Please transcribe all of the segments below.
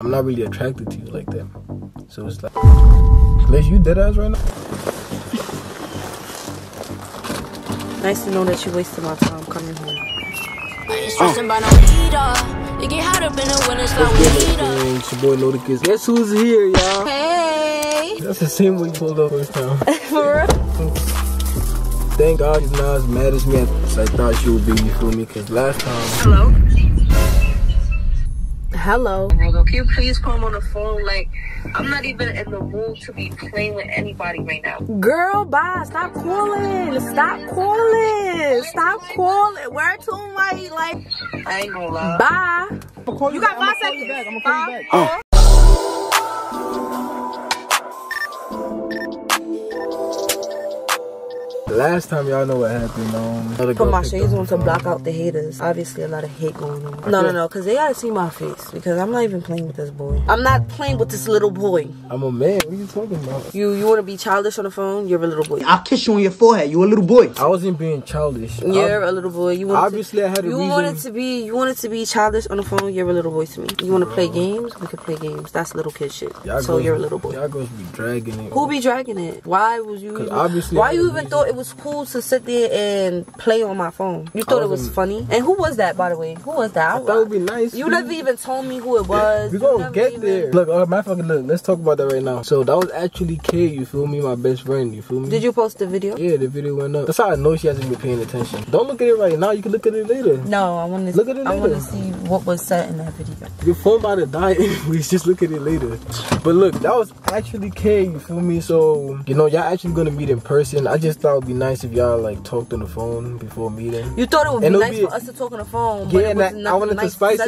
I'm not really attracted to you like that. So it's like, unless you dead ass right now. Nice to know that you wasted my time coming home. It's your boy Lodicus. Guess who's here, y'all? Hey! That's the same way you pulled up this time. For real? Thank God you're not as mad as me as I thought you would be, you feel me? Because last time... Hello? Hello. Can you please come on the phone? Like, I'm not even in the mood to be playing with anybody right now. Girl, bye. Stop calling. Stop calling. Stop calling. Where to my, like, I ain't gonna lie. Bye. You got 5 seconds. I'm gonna call you back. Last time, y'all know what happened. Put my shades on to block out the haters. Obviously, a lot of hate going on. No, because they gotta see my face. Because I'm not even playing with this boy. I'm not playing with this little boy. I'm a man. What are you talking about? You wanna be childish on the phone? You're a little boy. I'll kiss you on your forehead. You a little boy. I wasn't being childish. You're a little boy. You obviously, I had a reason. You wanted to be childish on the phone. You're a little boy to me. You wanna play games? We can play games. That's little kid shit. So you're a little boy. Y'all girls be dragging it. Who be dragging it? Why was you? Why you even thought it was cool to sit there and play on my phone? You thought it was funny? And who was that, by the way? Who was that? I thought it would be nice. You never even told me who it was. We gonna get there. Look, let's talk about that right now. So that was actually Kay, you feel me? My best friend, you feel me? Did you post the video? Yeah, the video went up. That's how I know she hasn't been paying attention. Don't look at it right now. You can look at it later. No, I want to look at it later. I want to see what was said in that video. Your phone about to die anyways. Just look at it later. But look, that was actually Kay, you feel me? So, you know, y'all actually gonna meet in person. I just thought be nice if y'all like talked on the phone before meeting. You thought it would be nice for us to talk on the phone. Yeah, and I wanted to spice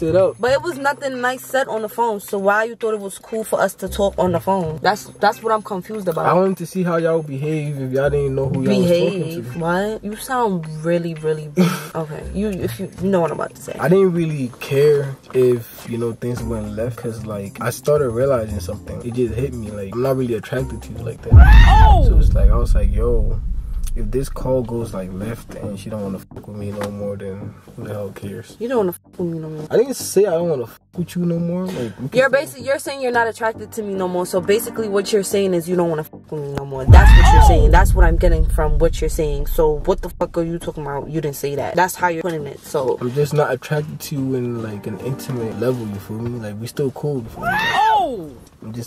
it up. But it was nothing nice said on the phone. So why you thought it was cool for us to talk on the phone? That's what I'm confused about. I wanted to see how y'all behave if y'all didn't know who y'all was talking to. What? You sound really, really okay. If you know what I'm about to say. I didn't really care if things went left because like I started realizing something. It just hit me like I'm not really attracted to you like that. Oh! So it's like I was like, yo, if this call goes like left and she don't want to fuck with me no more, then who the hell cares? You don't want to fuck with me no more. I didn't say I don't want to fuck with you no more. Like, you're saying you're not attracted to me no more. So basically what you're saying is you don't want to fuck with me no more. That's what you're saying. That's what I'm getting from what you're saying. So what the fuck are you talking about? You didn't say that. That's how you're putting it. So I'm just not attracted to you in like an intimate level, you feel me? Like we still cool, you feel me? Oh!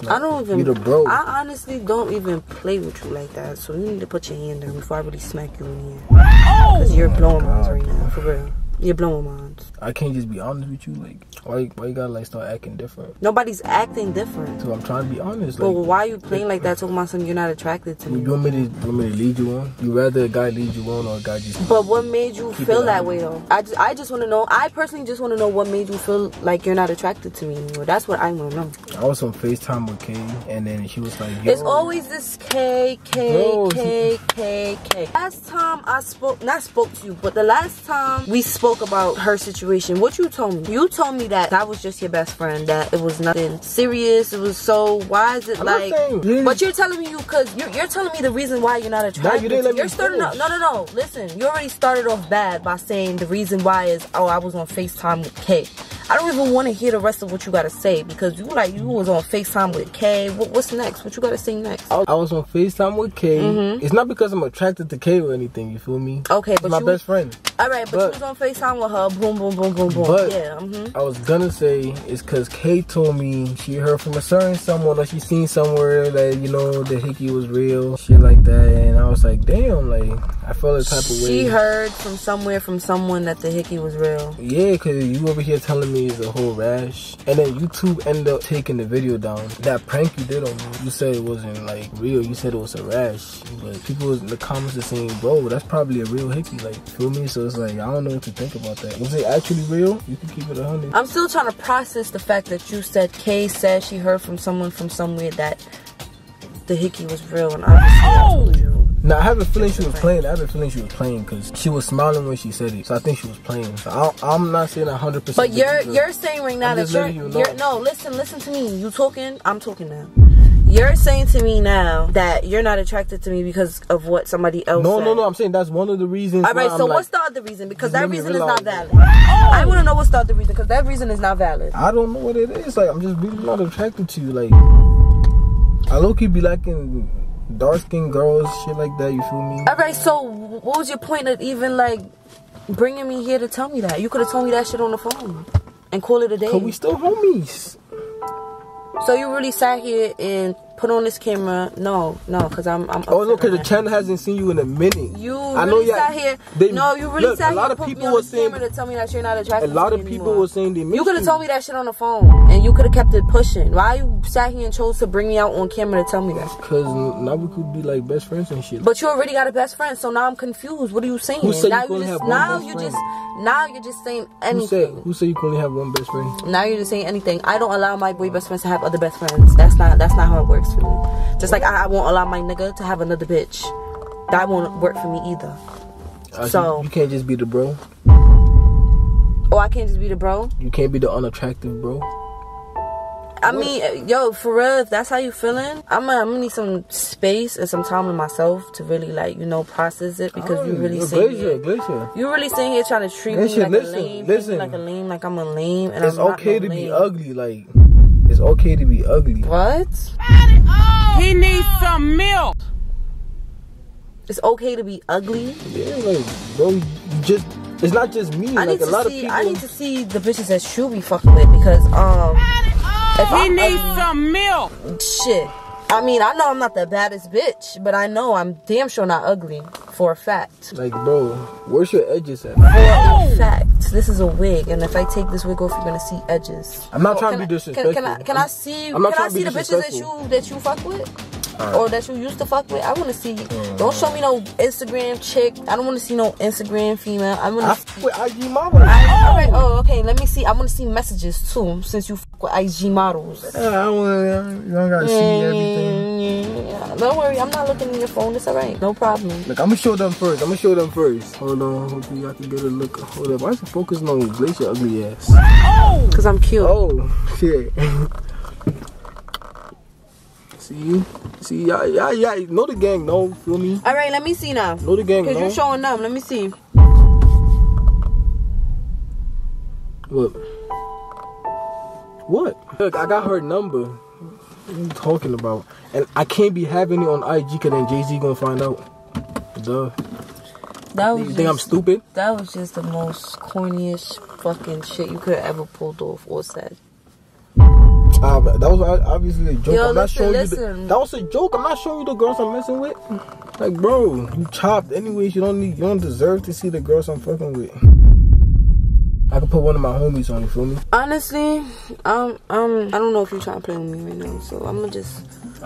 I don't even. You're the bro. I honestly don't even play with you like that. So you need to put your hand down before I really smack you in here. Because you're blowing minds right now, for real. You're blowing minds. I can't just be honest with you, like why you gotta like start acting different? Nobody's acting different. So I'm trying to be honest. Like, but why are you playing like that? Talking about something you're not attracted to. You want me to lead you on? You rather a guy lead you on or a guy just? But what made you feel that way though? I just want to know. I personally just want to know what made you feel like you're not attracted to me anymore. That's what I want to know. I was on FaceTime with Kay, and then she was like, yo, it's always this K. Last time I not spoke to you, but the last time we spoke about her situation, what you told me. You told me that I was just your best friend, that it was nothing serious. It was so, why is it like, but you're telling me you're telling me the reason why you're not attracted. You're starting off, no, listen, you already started off bad by saying the reason why is, oh, I was on FaceTime with Kay. I don't even want to hear the rest of what you got to say because you was on FaceTime with Kay. What's next? What you got to say next? I was on FaceTime with Kay. It's not because I'm attracted to Kay or anything, you feel me? Okay, but my best friend. All right, but you was on FaceTime with her. Boom, boom, boom, boom, boom. But yeah, I was going to say it's because Kay told me she heard from a certain someone or she seen somewhere that, the hickey was real, shit like that. And I was like, damn, like, I felt a type of way. She heard from somewhere from someone that the hickey was real. Yeah, because you over here telling me is a whole rash, and then YouTube ended up taking the video down. That prank you did on me, you said it wasn't like real, you said it was a rash, but people was in the comments are saying, bro, that's probably a real hickey, like, feel me? So it's like, I don't know what to think about that. Was it actually real? You can keep it 100. I'm still trying to process the fact that you said Kay said she heard from someone from somewhere that the hickey was real, and obviously now, I have a feeling she was playing. I have a feeling she was playing because she was smiling when she said it. So I think she was playing. So I'm not saying 100%. But you're saying right now that you're no. Listen to me. You talking? I'm talking now. You're saying to me now that you're not attracted to me because of what somebody else said. No, I'm saying that's one of the reasons. All right, so like, what's the other reason? Because that reason is not valid. I want to know what's the other reason, because that reason is not valid. I don't know what it is. Like, I'm just really not attracted to you. Like, I low-key be liking dark-skinned girls, shit like that, you feel me? All right, so what was your point of even, like, bringing me here to tell me that? You could have told me that shit on the phone and call it a day. Because we still homies. So you really sat here and put on this camera? No, because I'm. Oh no, because the channel hasn't seen you in a minute. You really sat here. A lot of people were saying to tell me that you're not attracted. A lot of people were saying they. You could have told me that shit on the phone, and you could have kept it pushing. Why you sat here and chose to bring me out on camera to tell me that? Because now we could be like best friends and shit. But you already got a best friend, so now I'm confused. What are you saying? Now you're just saying anything. Who said you can only have one best friend? Now you're just saying anything. I don't allow my boy best friends to have other best friends. That's not how it works for me. Just like I won't allow my nigga to have another bitch. That won't work for me either. So you can't just be the bro. Oh, I can't just be the bro. You can't be the unattractive bro. I mean, yo, for real, if that's how you feeling, I'm gonna need some space and some time with myself to really, like, you know, process it, because you really sitting here trying to treat me like a lame. Like I'm a lame, and it's okay to be ugly. Like, it's okay to be ugly. What? He needs some milk. It's okay to be ugly. Yeah, like, bro, it's not just me. I need to see the bitches that you be fucking with, because he needs some milk. Shit. I mean, I know I'm not the baddest bitch, but I know I'm damn sure not ugly. For a fact. Like, bro, where's your edges at? For a fact. This is a wig, and if I take this wig off, you're gonna see edges. I'm not trying to be disrespectful. Can I see the bitches that you fuck with? Right. Or that you used to fuck with? I wanna see. Don't show me no Instagram chick. I don't wanna see no Instagram female. I wanna see IG models. Alright, okay, let me see. I wanna see messages too, since you fuck with IG models. Yeah, you don't gotta see everything. Yeah. Don't worry, I'm not looking in your phone. It's alright. No problem. Look, I'm gonna show them first. Hold on. Hopefully I can get a look. Hold up. Why is it focusing on Glacier ugly ass? Oh! Cause I'm cute. Oh, shit. See, yeah. Know the gang, no? Feel me? Alright, let me see now. Know the gang, no? Cause you're showing them. Let me see. What? Look, I got her number. What are you talking about? And I can't be having it on IG, because then Jay-Z gonna find out. Duh. You think I'm stupid? That was just the most corniest fucking shit you could have ever pulled off or said. That was obviously a joke. Yo, that was a joke. I'm not showing you the girls I'm messing with. Like, bro, you chopped. Anyways, you don't deserve to see the girls I'm fucking with. I could put one of my homies on, you feel me? Honestly, I don't know if you're trying to play with me right now, so I'm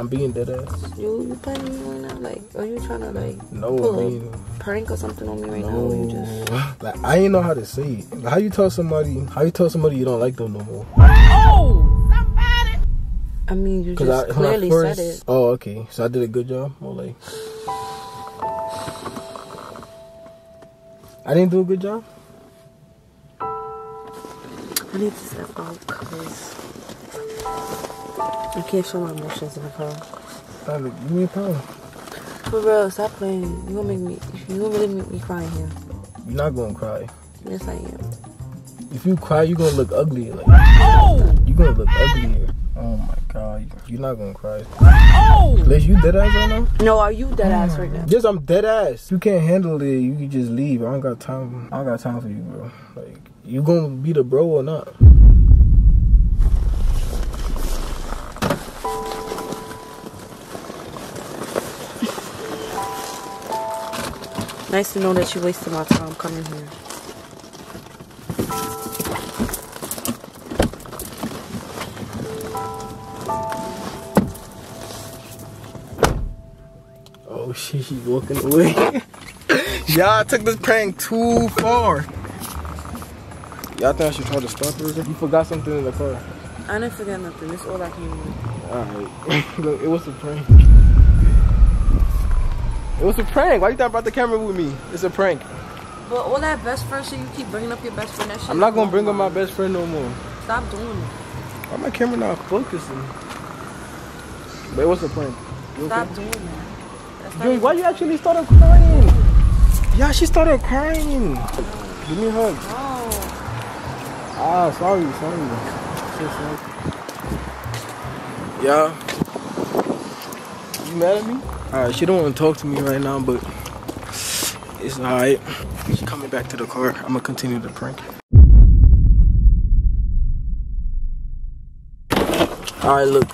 being dead ass. You playing with me right now? Like, are you trying to, like, prank or something on me right now? Or you just... Like, I ain't know how to say it. Like, how you tell somebody you don't like them no more? Oh! Somebody! I mean, you just clearly said it. Oh, okay. So I did a good job? Or, like... I didn't do a good job? I need to step out, because I can't show my emotions in the car. Stop it. Give me a power. For real, stop playing. You gonna really make me cry here. You're not gonna cry. Yes, I am. If you cry, you're gonna look ugly. Like, you're gonna look uglier. Oh my god, you're not gonna cry. Liz, you dead ass right now? No, are you dead ass right now? Yes, I'm dead ass. You can't handle it. You can just leave. I don't got time for you, bro. Like. You gonna be the bro or not? Nice to know that you wasted my time coming here. Oh shit, she's walking away. Y'all took this prank too far. Y'all think I should try to stop her? You forgot something in the car. I didn't forget nothing. That's all I came with. Alright. Look, it was a prank. It was a prank. Why you thought about the camera with me? It's a prank. But all that best friend shit, you keep bringing up your best friend. That shit. I'm not going to bring up my best friend no more. Stop doing it. Why my camera not focusing? But what's the point? Stop doing that. Dude, why you actually started crying? Yeah, she started crying. Give me a hug. Oh. Ah, sorry, sorry. So sorry. Yeah. You mad at me? Alright, she don't want to talk to me right now, but it's alright. She's coming back to the car. I'm gonna continue the prank. Alright, look.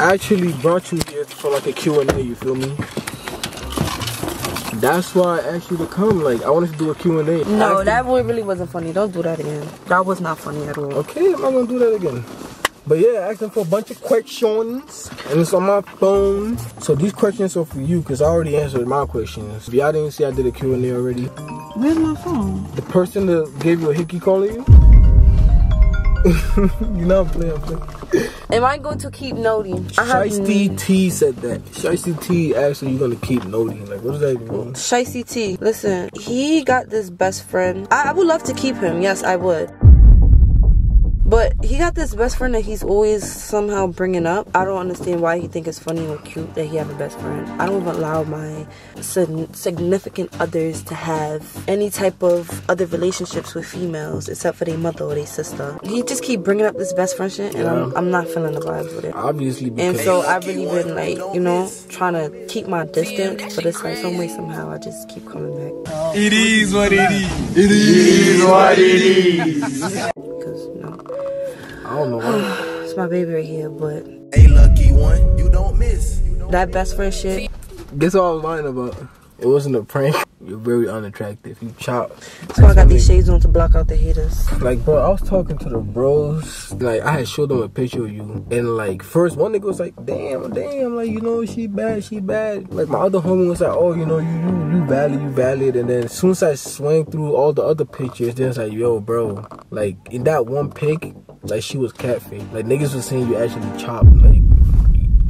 I actually brought you here for like a Q&A, you feel me? That's why I asked you to come. Like, I wanted to do a Q&A. No, that really wasn't funny. Don't do that again. That was not funny at all. Okay, I'm not gonna do that again. But yeah, I asked them for a bunch of questions, and it's on my phone. So these questions are for you, because I already answered my questions. If y'all didn't see, I did a Q&A already. Where's my phone? The person that gave you a hickey calling you? You're not playing. Am I going to keep noting? Shiesty T said that. Shiesty T asked if you're going to keep noting. Like, what does that even mean? Shiesty T, listen, he got this best friend. I would love to keep him. Yes, I would. But he got this best friend that he's always somehow bringing up. I don't understand why he thinks it's funny or cute that he have a best friend. I don't even allow my significant others to have any type of other relationships with females except for their mother or their sister. He just keep bringing up this best friend shit, and yeah. I'm not feeling the vibes with it. Obviously, and so I've really been like, you know, trying to keep my distance, but it's like some way somehow I just keep coming back. Oh, it is what it is. It is what it is. I don't know why. It's my baby right here, but hey, lucky one, you don't miss. You don't that best friend shit. Guess what I was lying about? It wasn't a prank. You're very unattractive. You chop. So I got these shades on to block out the haters. Like, bro, I was talking to the bros. Like, I had showed them a picture of you, and like, first one nigga was like, damn, like, you know, she bad. Like, my other homie was like, oh, you know, you valid. And then as soon as I swung through all the other pictures, then it's like, yo, bro, like in that one pic. Like, she was catfish. Like, niggas was saying you actually chopped. Like,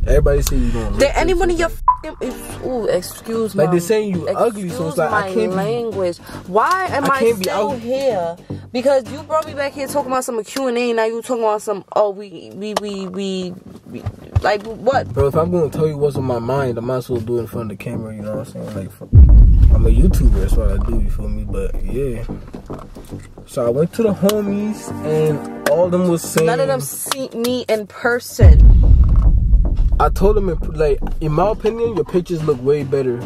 everybody say you don't. Did anyone in your f***ing... Ooh, excuse me. Like, they're saying you ugly, so it's like, I can't language. Why am I still here? Because you brought me back here talking about some Q&A, now you talking about some, oh, we... Like, what? Bro, if I'm gonna tell you what's on my mind, I might as well do it in front of the camera, you know what I'm saying? Like, I'm a YouTuber, that's what I do, you feel me? But, yeah. So I went to the homies, and all of them was saying... None of them see me in person. I told them, like, in my opinion, your pictures look way better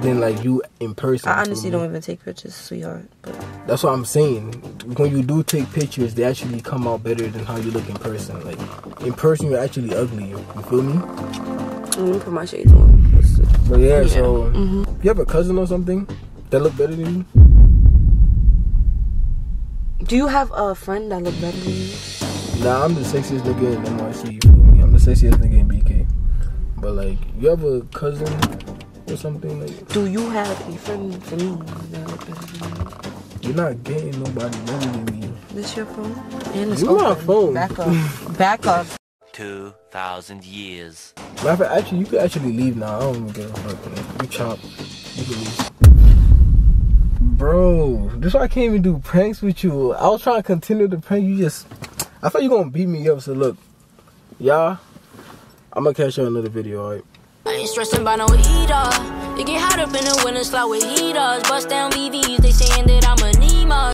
than, like, you in person. I honestly don't even take pictures, sweetheart. But that's what I'm saying. When you do take pictures, they actually come out better than how you look in person. Like, in person, you're actually ugly. You feel me? Let me put my shades on. But yeah, so... Mm-hmm. You have a cousin or something that look better than you? Do you have a friend that look better than you? Nah, I'm the sexiest nigga in NYC, you feel me? I'm the sexiest nigga in BK. But like, you have a cousin or something like... Do you have a friend for me that look better than you? You're not getting nobody better than me. This your phone? And it's open. My phone. Back up. Back up. 2,000 years. Matter of fact, actually, you could actually leave now. I don't even give a fuck. You chop. You can leave. Bro, this is why I can't even do pranks with you. I was trying to continue the prank. You just... I thought you gonna beat me up, so look. Y'all, I'm gonna catch you on another video, alright? I ain't stressing by no heater. They get hot up in the winter slot with heaters. Bust down BVs, they saying that I'm a